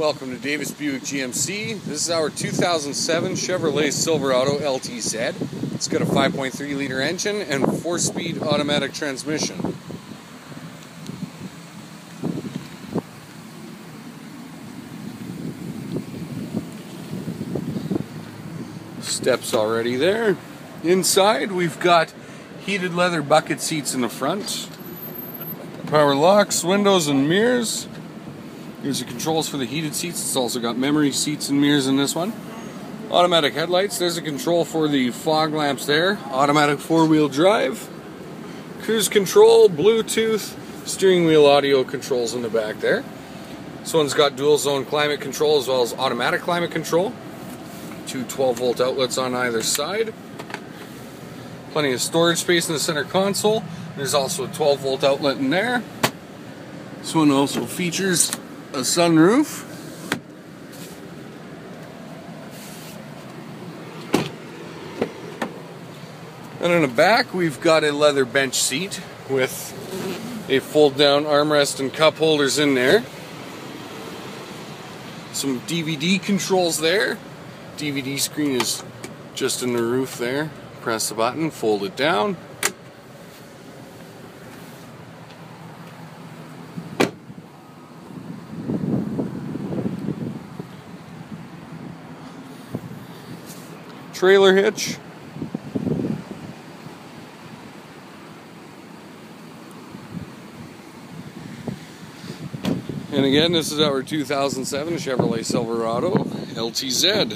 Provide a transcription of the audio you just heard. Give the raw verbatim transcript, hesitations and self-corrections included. Welcome to Davis Buick G M C. This is our two thousand seven Chevrolet Silverado L T Z. It's got a five point three liter engine and four speed automatic transmission. Steps already there. Inside we've got heated leather bucket seats in the front. Power locks, windows and mirrors. Here's the controls for the heated seats. It's also got memory seats and mirrors in this one. Automatic headlights. There's a control for the fog lamps there. Automatic four-wheel drive. Cruise control, Bluetooth, steering wheel audio controls in the back there. This one's got dual zone climate control as well as automatic climate control. Two twelve volt outlets on either side. Plenty of storage space in the center console. There's also a twelve volt outlet in there. This one also features a sunroof. And in the back we've got a leather bench seat with a fold down armrest and cup holders in there. Some D V D controls there. D V D screen is just in the roof there. Press the button, fold it down. Trailer hitch. And again, this is our two thousand seven Chevrolet Silverado L T Z.